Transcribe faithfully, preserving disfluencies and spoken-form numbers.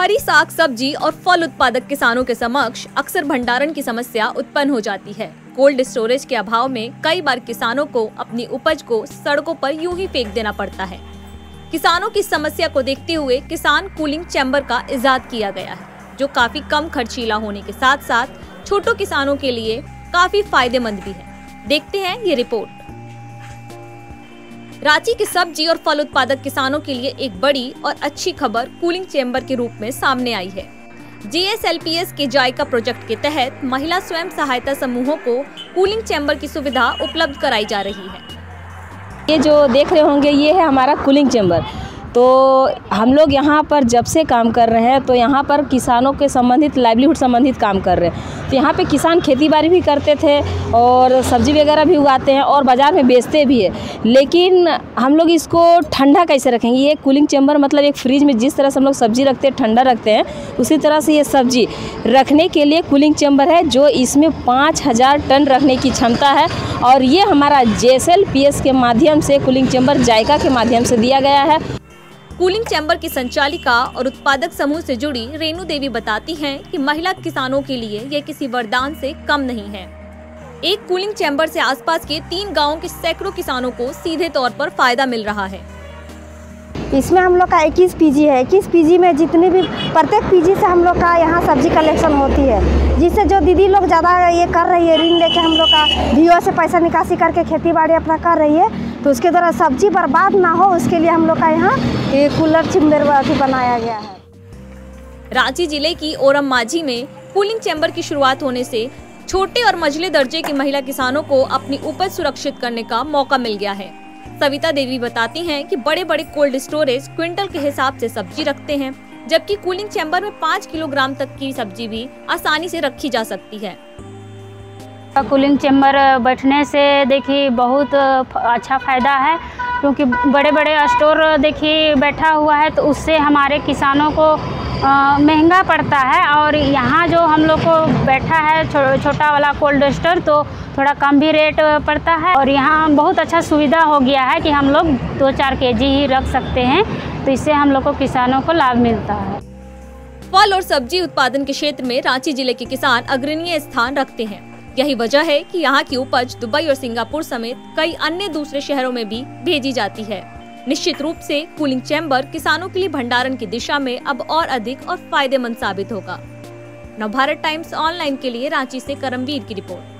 हरी साग सब्जी और फल उत्पादक किसानों के समक्ष अक्सर भंडारण की समस्या उत्पन्न हो जाती है। कोल्ड स्टोरेज के अभाव में कई बार किसानों को अपनी उपज को सड़कों पर यूं ही फेंक देना पड़ता है। किसानों की समस्या को देखते हुए किसान कूलिंग चैम्बर का इजाद किया गया है, जो काफी कम खर्चीला होने के साथ साथ छोटे किसानों के लिए काफी फायदेमंद भी है। देखते हैं ये रिपोर्ट। रांची के सब्जी और फल उत्पादक किसानों के लिए एक बड़ी और अच्छी खबर कूलिंग चैम्बर के रूप में सामने आई है। जीएसएलपीएस के जायका प्रोजेक्ट के तहत महिला स्वयं सहायता समूहों को कूलिंग चैम्बर की सुविधा उपलब्ध कराई जा रही है। ये जो देख रहे होंगे ये है हमारा कूलिंग चैम्बर। तो हम लोग यहाँ पर जब से काम कर रहे हैं तो यहाँ पर किसानों के संबंधित लाइवलीहुड संबंधित काम कर रहे हैं। तो यहाँ पे किसान खेतीबाड़ी भी करते थे और सब्जी वगैरह भी उगाते हैं और बाज़ार में बेचते भी है, लेकिन हम लोग इसको ठंडा कैसे रखेंगे। ये कूलिंग चैम्बर मतलब एक फ्रिज में जिस तरह से हम लोग सब्जी रखते हैं, ठंडा रखते हैं, उसी तरह से ये सब्जी रखने के लिए कूलिंग चैम्बर है, जो इसमें पाँच हज़ार टन रखने की क्षमता है। और ये हमारा जेएसएलपीएस के माध्यम से कूलिंग चैम्बर जायका के माध्यम से दिया गया है। कूलिंग चैम्बर की संचालिका और उत्पादक समूह से जुड़ी रेणु देवी बताती हैं कि महिला किसानों के लिए यह किसी वरदान से कम नहीं है। एक कूलिंग चैम्बर से आसपास के तीन गांवों के सैकड़ों किसानों को सीधे तौर पर फायदा मिल रहा है। इसमें हम लोग का इक्कीस पीजी है। इक्कीस पीजी में जितने भी प्रत्येक पीजी से हम लोग का यहाँ सब्जी कलेक्शन होती है, जिससे जो दीदी लोग ज़्यादा ये कर रही है, ऋण लेके हम लोग का बीओ से पैसा निकासी करके खेतीबाड़ी अपना कर रही है, तो उसके द्वारा सब्जी बर्बाद ना हो, उसके लिए हम लोग का यहाँ कूलर चैम्बर बनाया गया है। रांची जिले की ओरम माझी में कूलिंग चैम्बर की शुरुआत होने से छोटे और मझले दर्जे की महिला किसानों को अपनी उपज सुरक्षित करने का मौका मिल गया है। सविता देवी बताती हैं कि बड़े बड़े कोल्ड स्टोरेज क्विंटल के हिसाब से सब्जी रखते हैं, जबकि कूलिंग चैम्बर में पाँच किलोग्राम तक की सब्जी भी आसानी से रखी जा सकती है। कूलिंग चैम्बर बैठने से देखिए बहुत अच्छा फायदा है, क्योंकि बड़े बड़े स्टोर देखिए बैठा हुआ है, तो उससे हमारे किसानों को महंगा पड़ता है। और यहाँ जो हम लोग को बैठा है छो, छोटा वाला कोल्ड स्टोर, तो थोड़ा कम भी रेट पड़ता है। और यहाँ बहुत अच्छा सुविधा हो गया है कि हम लोग दो चार केजी ही रख सकते हैं, तो इससे हम लोग को किसानों को लाभ मिलता है। फल और सब्जी उत्पादन के क्षेत्र में रांची जिले के किसान अग्रणीय स्थान रखते हैं। यही वजह है कि यहाँ की उपज दुबई और सिंगापुर समेत कई अन्य दूसरे शहरों में भी भेजी जाती है। निश्चित रूप से कूलिंग चैम्बर किसानों के लिए भंडारण की दिशा में अब और अधिक और फायदेमंद साबित होगा। नवभारत टाइम्स ऑनलाइन के लिए रांची से करमवीर की रिपोर्ट।